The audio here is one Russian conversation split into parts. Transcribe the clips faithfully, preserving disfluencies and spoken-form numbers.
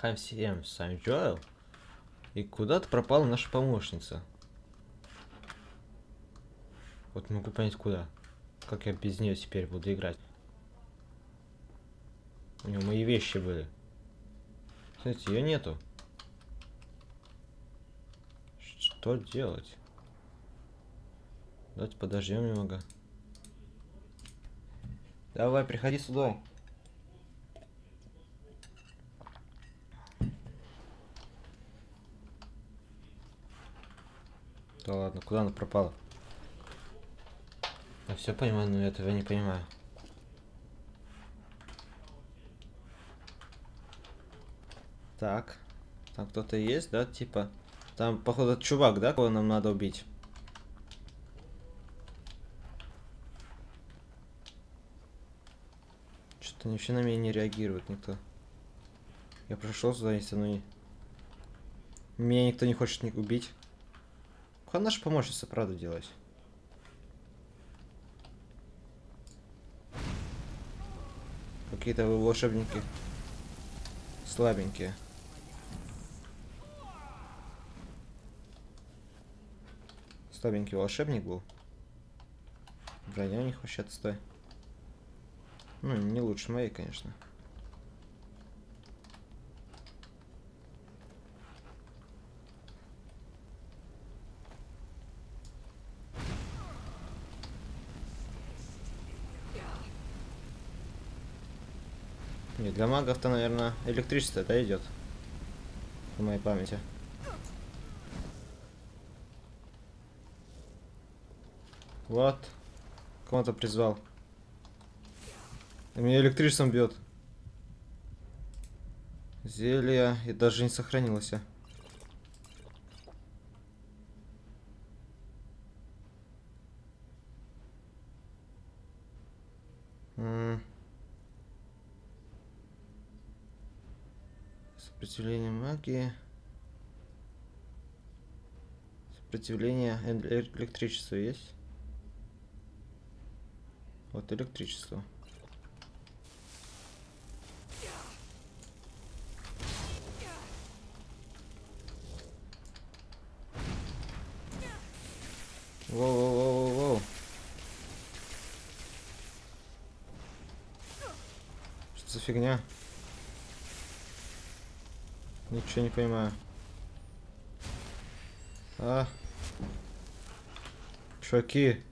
Хай всем, с вами Джоэл. И куда-то пропала наша помощница. Вот не могу понять куда. Как я без нее теперь буду играть? У нее мои вещи были. Смотрите, ее нету. Что делать? Давайте подождем немного. Давай, приходи сюда. Да ладно, куда она пропала? Я все понимаю, но я этого не понимаю. Так, там кто-то есть, да, типа? Там, походу, чувак, да, кого нам надо убить? Что-то вообще на меня не реагирует никто. Я прошел сюда, если ну... Меня никто не хочет ни убить. Куда наша помощница, правда, делась? Какие-то вы волшебники слабенькие. Слабенький волшебник был. Броня у них вообще отстой. Ну, не лучше моей, конечно. Нет, для магов-то, наверное, электричество, да, идет. В моей памяти. Вот. Кого-то призвал. Меня электричеством бьет. Зелье. И даже не сохранилось. М-м. Сопротивление магии. Сопротивление электричеству есть. Вот электричество. Воу-воу-воу-воу-воу. Что за фигня? Ничего не понимаю. А. Чуваки.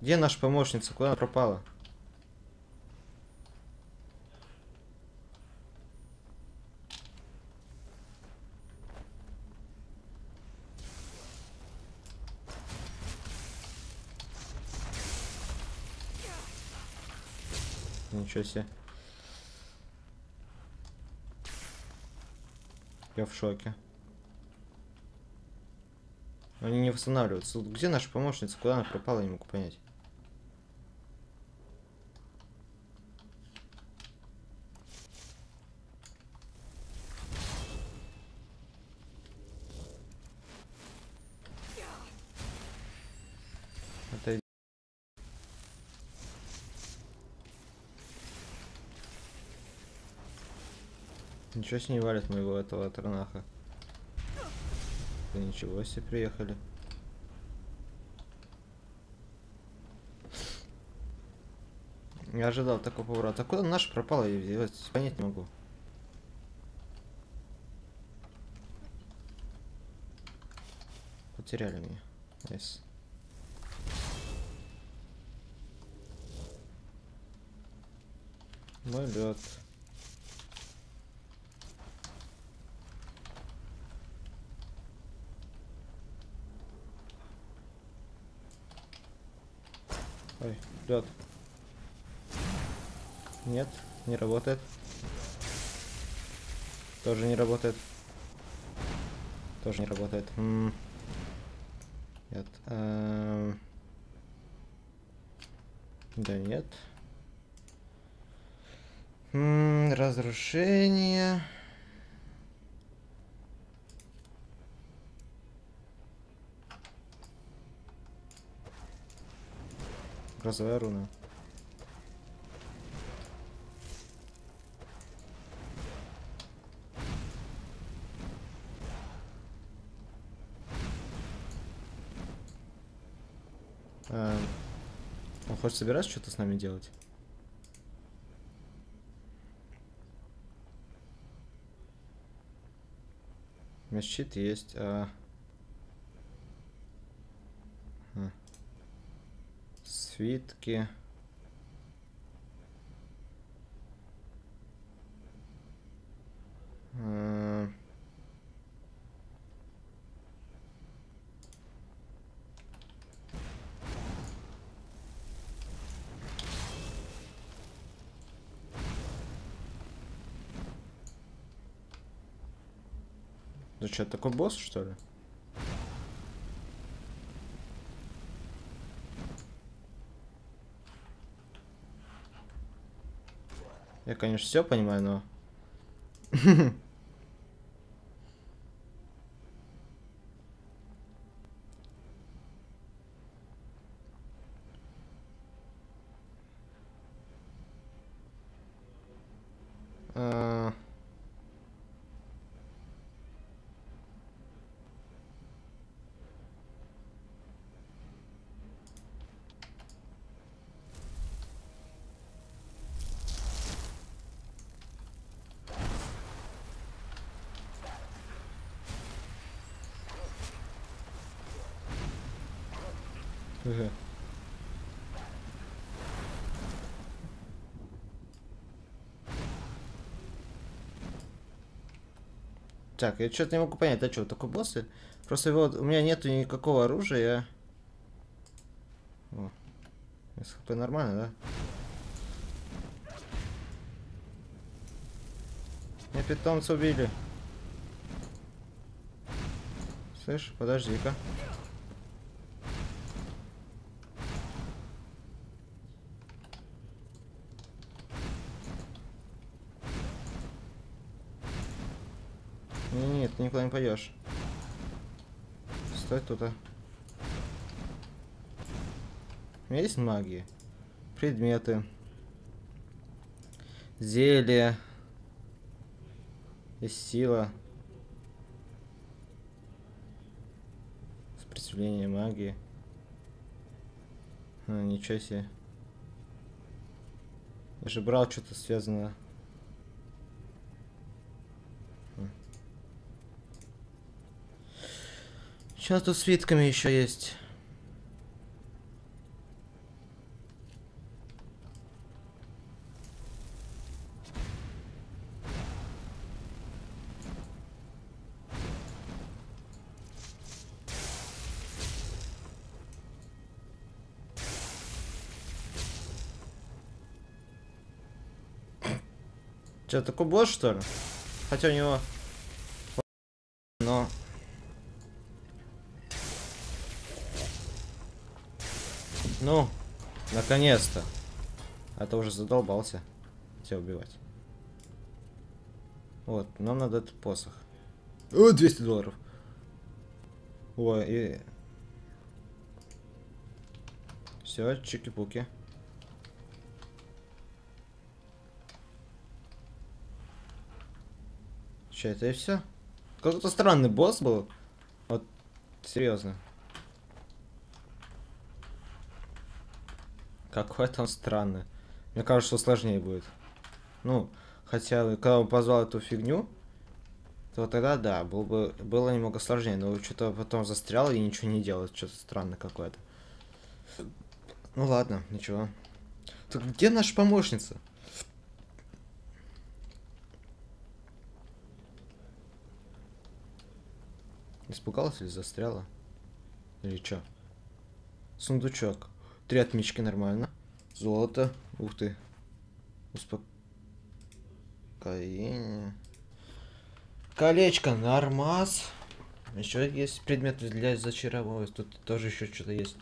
Где наша помощница? Куда она пропала? Ничего себе. Я в шоке. Они не восстанавливаются. Где наша помощница? Куда она пропала? Я не могу понять. Ничего с ней валит моего этого тронаха. Да ничего себе, приехали. Я ожидал такого поворота. А куда наша пропала? Я понять не могу. Потеряли меня. Nice. Мой лед. Ой, лед. Нет, не работает. Тоже не работает. Тоже не работает. М-м. Нет. Э-э-э-э. Да нет. М-м, разрушение. Грозовая руна. Хочешь, собираешься что-то с нами делать? У меня щит есть. А... А. Свитки. А... Ну что, такой босс, что ли? Я, конечно, все понимаю, но... Так, я что-то не могу понять, да, что, такой босс? Просто его, у меня нету никакого оружия. О, эс ха пэ нормально, да? Меня питомца убили. Слышь, подожди-ка. Ты никуда не пойдешь. Стой тут, а. У меня есть магии. Предметы. Зелье. Есть сила. Сопротивление магии. А, ничего себе. Я же брал что-то связанное. Сейчас тут свитками еще есть. Че, такой босс, что ли? Хотя у него... Но... Ну, наконец-то. А то уже задолбался тебя убивать. Вот, нам надо этот посох. О, двести долларов. Ой, и... Все, чики-пуки. Че, это и все? Какой-то странный босс был. Вот, серьезно. Какой там странный. Мне кажется, что сложнее будет. Ну, хотя, когда он позвал эту фигню, то тогда, да, было бы было немного сложнее. Но что-то потом застрял и ничего не делал. Что-то странное какое-то. Ну ладно, ничего. Так где наша помощница? Испугалась или застряла? Или что? Сундучок. Три отмечки, нормально. Золото. Ух ты. Успокоение. Колечко, нормас. Еще есть предметы для зачарования. Тут тоже еще что-то есть.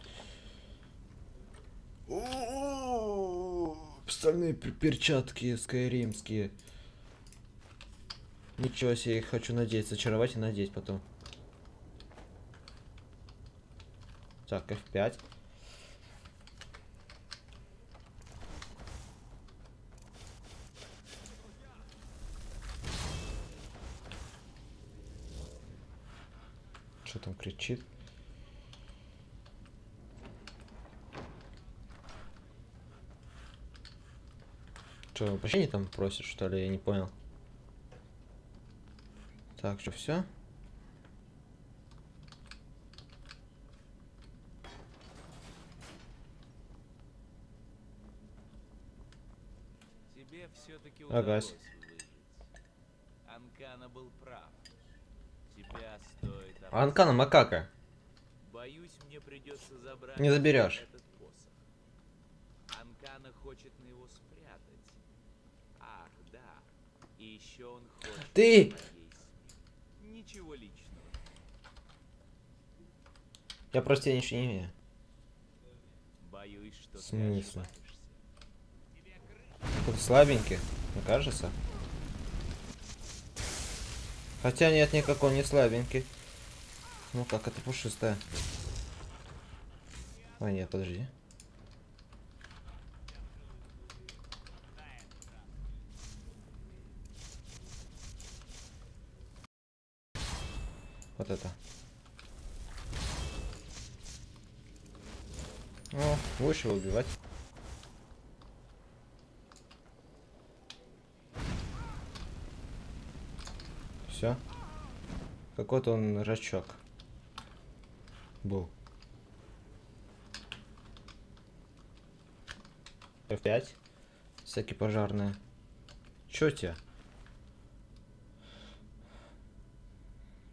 Стальные перчатки скайримские. Ничего себе, их хочу надеть. Зачаровать и надеть потом. Так, эф пять. Что там кричит? Что, прощения там просит, что ли? Я не понял. Так, что, все? Тебе все-таки удалось выжить. Анкано был прав. Тебя стоит... Анкано макака. Боюсь, мне придется забрать... Не заберешь. Этот посох. Анкано хочет на его спрятать. Ах, да. И еще он хочет... Ты! Ничего личного. Я просто тебя ничего не имею. Боюсь, что ты смысл. Тут слабенький, мне кажется. Хотя нет, никакой не слабенький. Ну как, это пушистая. А нет, подожди. Вот это. О, лучше его убивать. Все. Какой-то он рачок был. эф пять. Всякие пожарные. Чё тебе?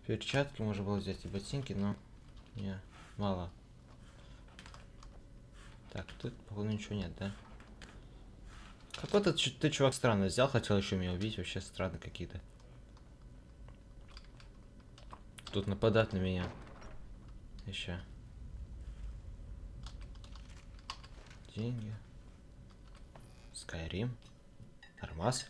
Перчатки можно было взять и ботинки, но не, мало. Так, тут, походу, ничего нет, да? Какой-то ты, чувак, странно взял, хотел еще меня убить, вообще странные какие-то. Тут нападать на меня. Еще. Деньги. Скайрим. Армаз.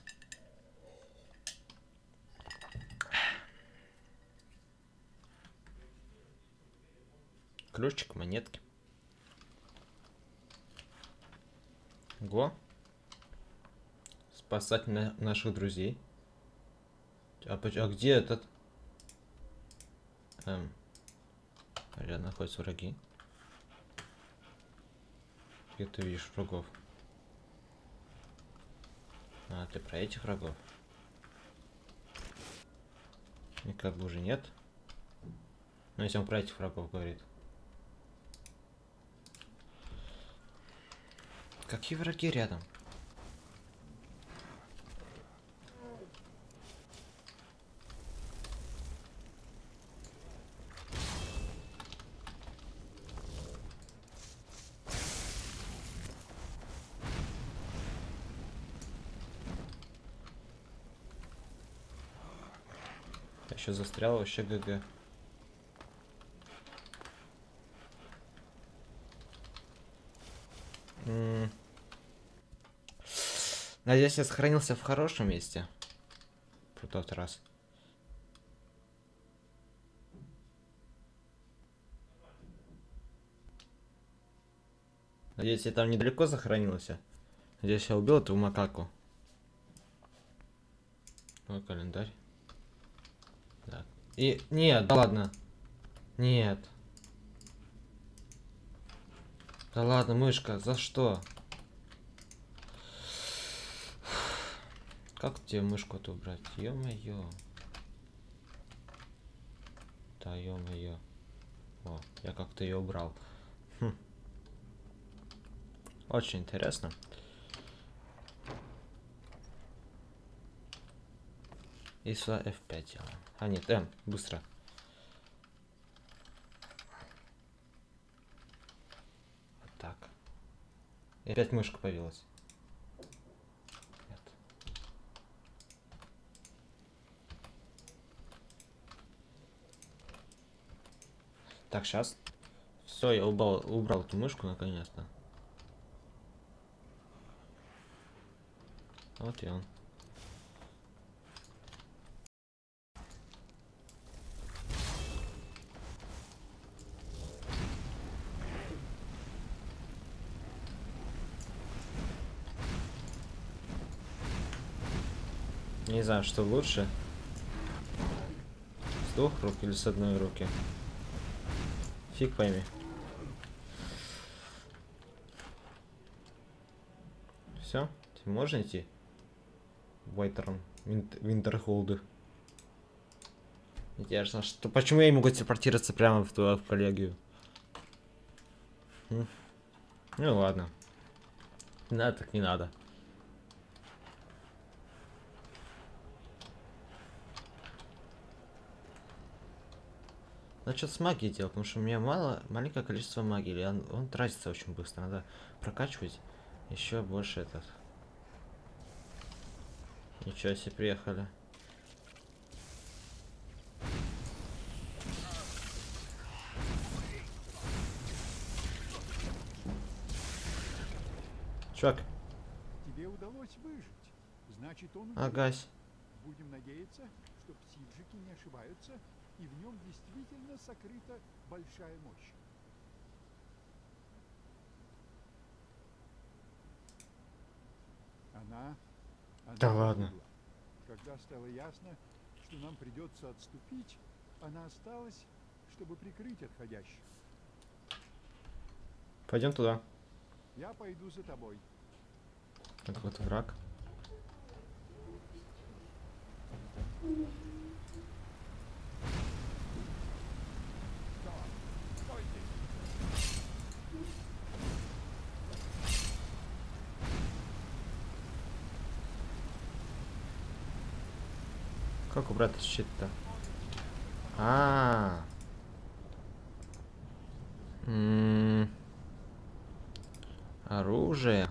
Ключик, монетки. Го. Спасать на наших друзей. А, а где этот? Эм. Рядом находятся враги. Где ты видишь врагов? А, ты про этих врагов? И как бы уже нет. Но если он про этих врагов говорит. Какие враги рядом? Я еще застрял, вообще ГГ. Надеюсь, я сохранился в хорошем месте. В тот раз. Надеюсь, я там недалеко сохранился. Надеюсь, я убил эту макаку. Ой, календарь. Так. И... Нет, да ладно. Нет. Да ладно, мышка, за что? Как тебе мышку-то убрать? Ё-моё. Да, ё-моё. О, я как-то ее убрал. Хм. Очень интересно. И сюда эф пять делаем. А нет, М, быстро. Вот так. И опять мышка появилась. Так, сейчас. Все, я убрал, убрал эту мышку наконец-то. Вот и он. Не знаю, что лучше. С двух рук или с одной руки. Фиг пойми. Все, можно идти? Вайтерн, Винтерхолды. Интересно, что, почему я не могу телепортироваться прямо в, в коллегию? Хм. Ну ладно. Не надо, так не надо. Значит, с магией дело, потому что у меня мало, маленькое количество магии. Он, он тратится очень быстро. Надо прокачивать еще больше этот. Ничего себе, приехали. Чувак. Тебе удалось выжить. Значит, он... Агась. Будем надеяться, что псиджики не ошибаются, и в нем действительно сокрыта большая мощь. Она... она да ладно. Была. Когда стало ясно, что нам придется отступить, она осталась, чтобы прикрыть отходящих. Пойдем туда. Я пойду за тобой. Так вот враг. Как убрать щит-то? А-а-а. М-м-м. Оружие.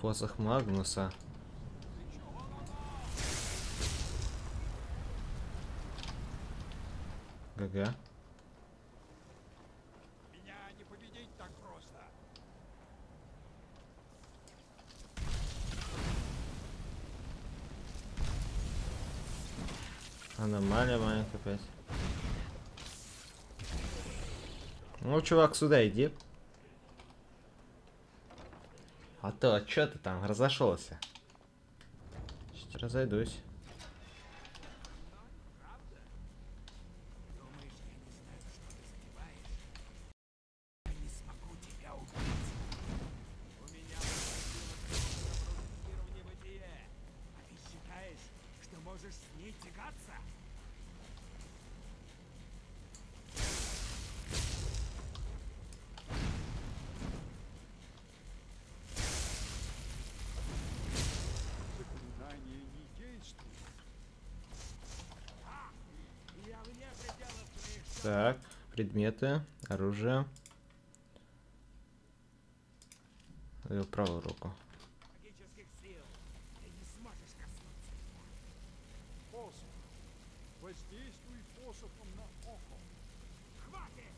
Посох Магнуса. Г-га. Меня не победить так просто. Аномалия маленькая опять. Ну, чувак, сюда иди. А то, а что ты там разошелся? Сейчас разойдусь. Так, предметы, оружие. Даю правую руку. Воздействуй посохом на Око. Хватит!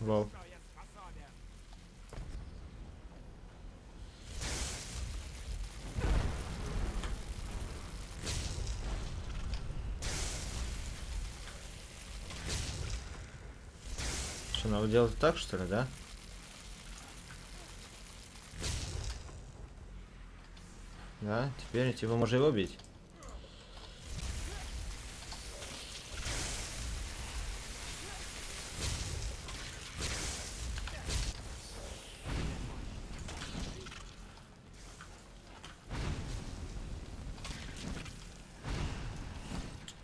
Вау. Надо делать так, что ли, да? Да, теперь типа можно его бить.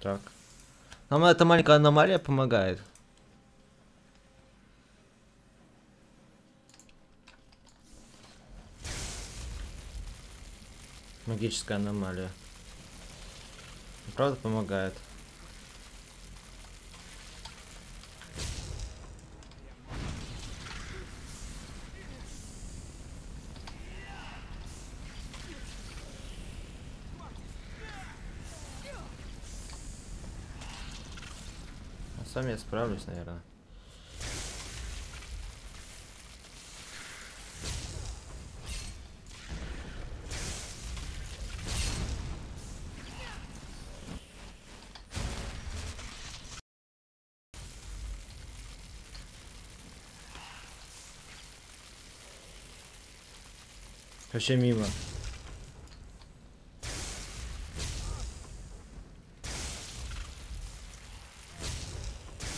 Так. Нам эта маленькая аномалия помогает. Магическая аномалия. Правда помогает. А сам я справлюсь, наверное. Вообще мимо.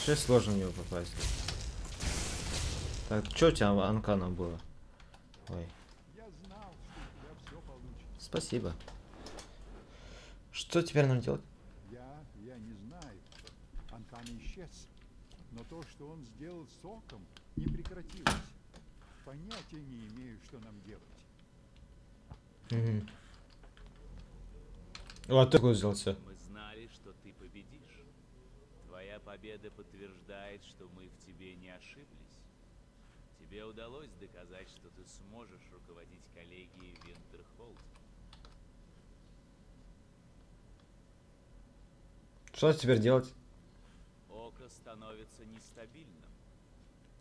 Сейчас сложно в него попасть. Так, что у тебя Анкано было? Ой. Спасибо. Что теперь нам делать? Я, я не знаю. Анкано исчез. Но то, что он сделал с Оком, не прекратилось. Понятия не имею, что нам делать. Угу. Вот такой взялся. Мы знали, что ты победишь. Твоя победа подтверждает, что мы в тебе не ошиблись. Тебе удалось доказать, что ты сможешь руководить коллегией Винтерхолд. Что теперь делать? Око становится нестабильным.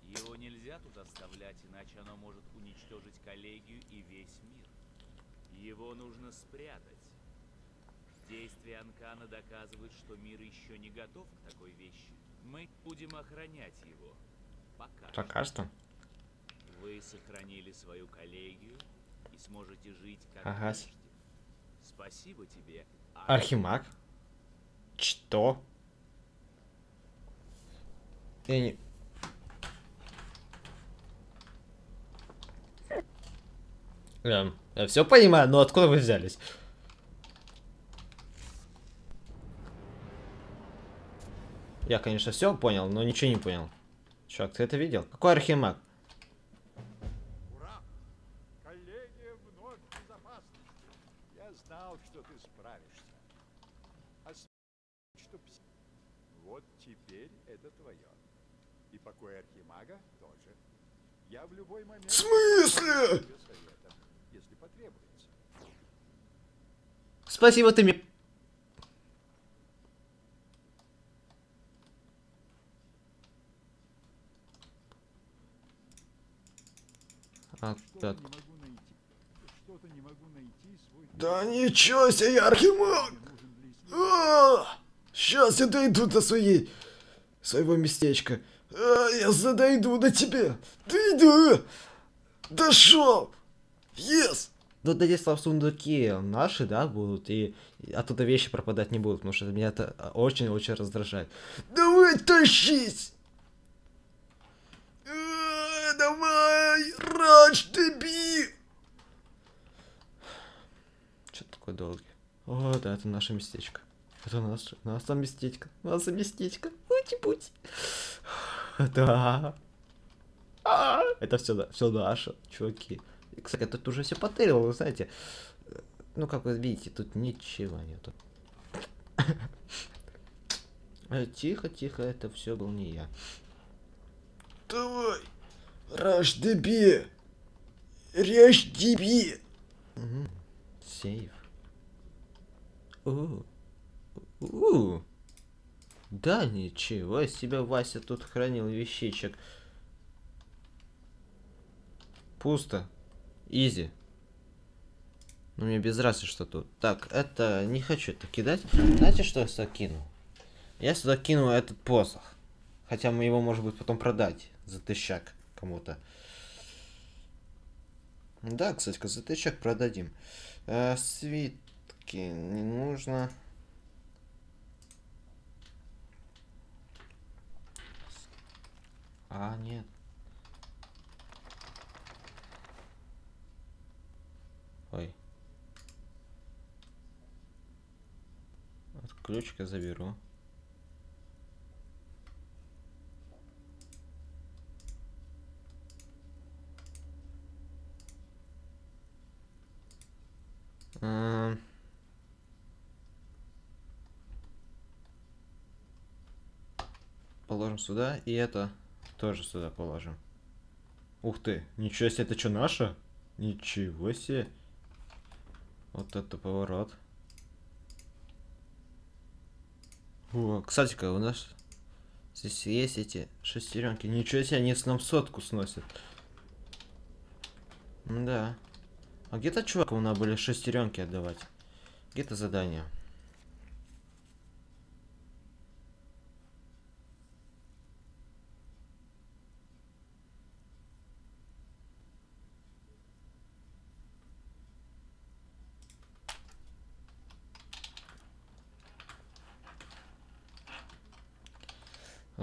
Его нельзя тут оставлять, иначе оно может уничтожить коллегию и весь мир. Его нужно спрятать. Действия Анкано доказывают, что мир еще не готов к такой вещи. Мы будем охранять его. Пока. Пока что. Вы сохранили свою коллегию и сможете жить как ага. прежде. Спасибо тебе, Ар... Архимаг. Что? Я не... Я, я все понимаю, но откуда вы взялись? Я, конечно, все понял, но ничего не понял. Чувак, ты это видел? Какой Архимаг? Ура! Коллегия вновь в безопасности. Я знал, что ты справишься. А с... что... Вот теперь это твое. И покой Архимага тоже. Я в любой момент... В смысле? Если потребуется. Спасибо, ты мне... А, так. Не могу найти свой... Да ничего себе, Архимаг! А-а-а! Сейчас я дойду до своей... своего местечка. А-а-а, я задойду до тебя. Дойду! Дошел! Yes! Ну, надеюсь, в сундуке наши, да, будут, и оттуда вещи пропадать не будут, потому что меня это очень-очень раздражает. Давай, тащись! А-а-а, давай! Рач, деби! Что такое долгий? О, да, это наше местечко. Это наше, наше местечко. Наше местечко. Пути-пути. Да. А -а -а. Это все, все наше, чуваки. И, кстати, я тут уже все потырил, вы знаете. Ну, как вы видите, тут ничего нету. Тихо-тихо, это все был не я. Давай! Раш деби! Раш деби! Сейф. У, у, да ничего себе, Вася тут хранил вещичек. Пусто, изи. Ну мне без разницы, что тут. Так, это не хочу это кидать. Знаете, что я сюда кину? Я сюда кину этот посох, хотя мы его, может быть, потом продать за тысячак кому-то. Да, кстати, за тысячак продадим. Э, свит. Не нужно. А, нет. Ой. От ключика заберу. А-а-а. Положим сюда, и это тоже сюда положим. Ух ты, ничего себе, это что, наше? Ничего себе. Вот это поворот. О, кстати-ка, у нас здесь есть эти шестеренки. Ничего себе, они с нам сотку сносят. Да. А где-то чуваку надо были шестеренки отдавать. Где-то задание.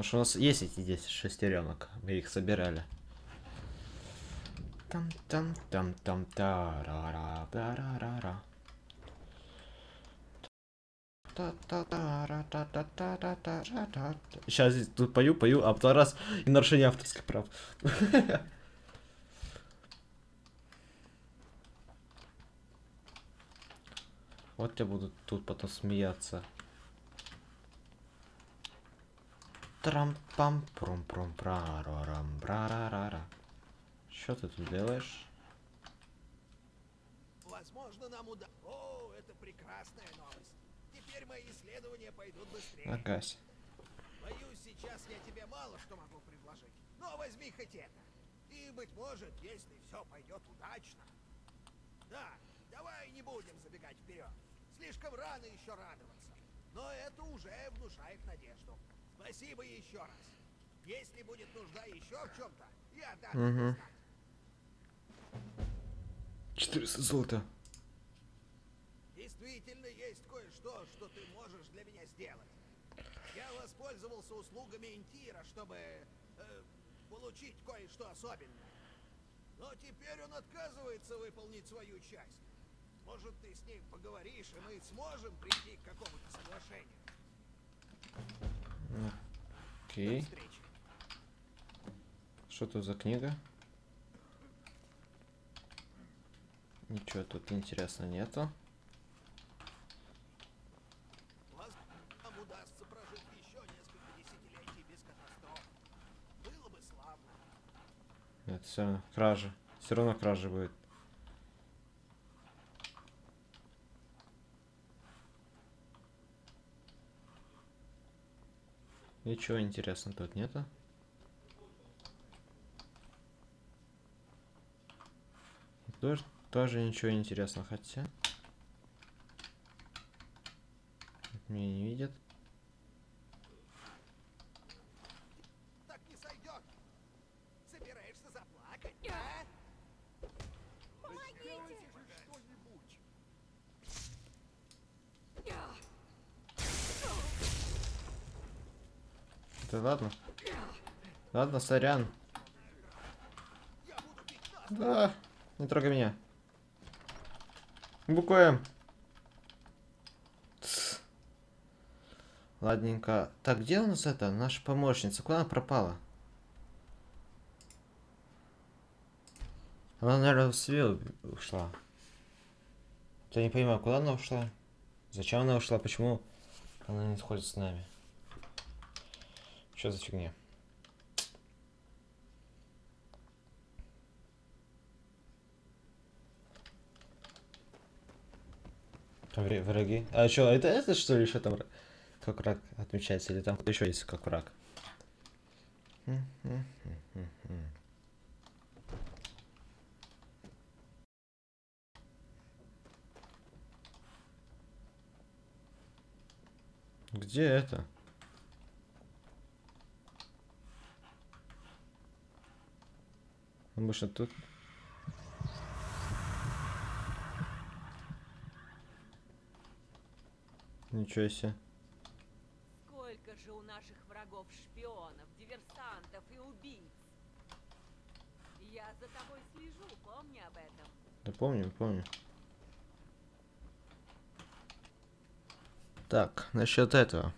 Потому что у нас есть эти десять шестеренок. Мы их собирали. Там там там там та ра Сейчас здесь тут пою, пою, а второй раз и нарушение авторских прав. Вот я буду тут потом смеяться. Трам-пам-прум-прум-пра-ра-рам-бра-ра-ра-ра. Что ты тут делаешь? Возможно, нам удастся. О, это прекрасная новость. Теперь мои исследования пойдут быстрее. Агась. Боюсь, сейчас я тебе мало что могу предложить. Но возьми хоть это. И, быть может, если все пойдет удачно. Да, давай не будем забегать вперед. Слишком рано еще радоваться. Но это уже внушает надежду. Спасибо еще раз. Если будет нужда еще в чем-то, я дам тебе знать. четыреста золота. Действительно есть кое-что, что ты можешь для меня сделать. Я воспользовался услугами Интира, чтобы э, получить кое-что особенное. Но теперь он отказывается выполнить свою часть. Может, ты с ним поговоришь, и мы сможем прийти к какому-то соглашению. Окей. Что тут за книга? Ничего тут интересно нету. Нам удастся прожить еще несколько десятилетий без катастроф. Было бы славно. Нет, все, кражи. Все равно кражи будет. Ничего интересного тут нету. Тоже, тоже ничего интересного, хотя... Меня не видят. Так не сойдет. Собираешься заплакать, а? Помогите! Да ладно. Ладно, сорян. Да, не трогай меня. Буквы. Ладненько. Так, где у нас это? Наша помощница. Куда она пропала? Она, наверное, в свет ушла. Я не понимаю, куда она ушла? Зачем она ушла? Почему она не сходит с нами? Что за фигня? Враги? А что, это, это что ли еще там как враг отмечается? Или там еще есть как враг? Где это? Больше тут. Ничего себе. Сколько же у наших врагов шпионов, диверсантов и убийц. Я за тобой слежу, помни об этом. Да помню, помню. Так, насчет этого.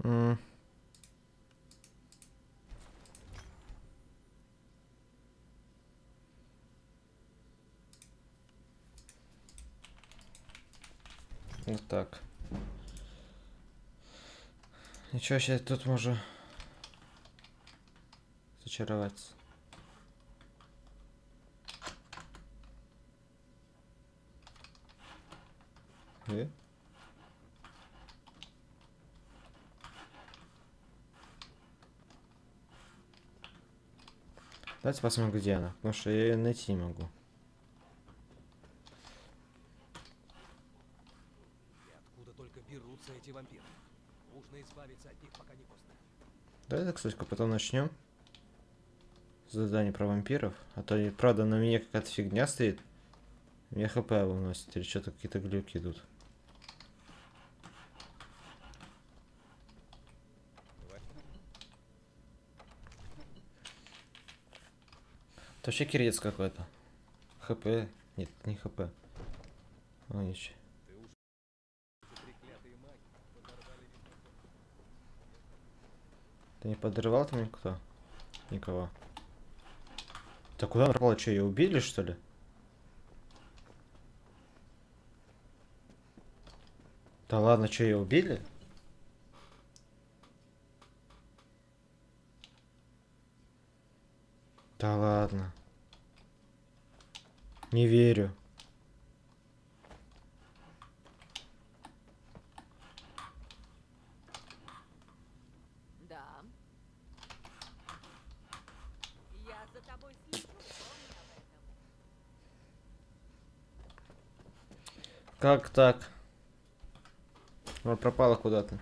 Mm. Вот так. Ничего, сейчас тут можно зачароваться. И? Давайте посмотрим, где она, потому что я ее найти не могу. Откуда только берутся эти вампиры? Нужно избавиться от них, пока не поздно. Да, это, кстати, потом начнем. задание про вампиров. А то, правда, на меня какая-то фигня стоит. Мне хп выносит, или что-то какие-то глюки идут. Это вообще кирец какой-то. ХП. Нет, не ХП. Ну ничего. Ты не подрывал там никто? Никого. Так куда он пропал? Что, ее убили, что ли? Да ладно, что, ее убили? Да ладно. Не верю. Да. Я за тобой слежу, как так? Она пропала куда-то.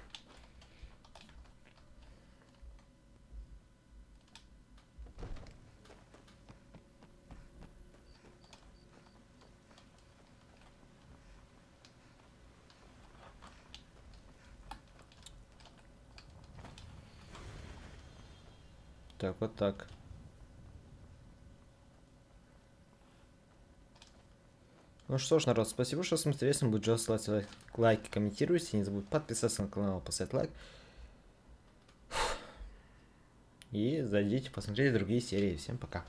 Так, вот так. Ну что ж, народ, спасибо, что смотрели. Если вам будет джаз, ставьте лайк, лайки, комментируйте. Не забудь подписаться на канал, поставить лайк. И зайдите, посмотрите другие серии. Всем пока.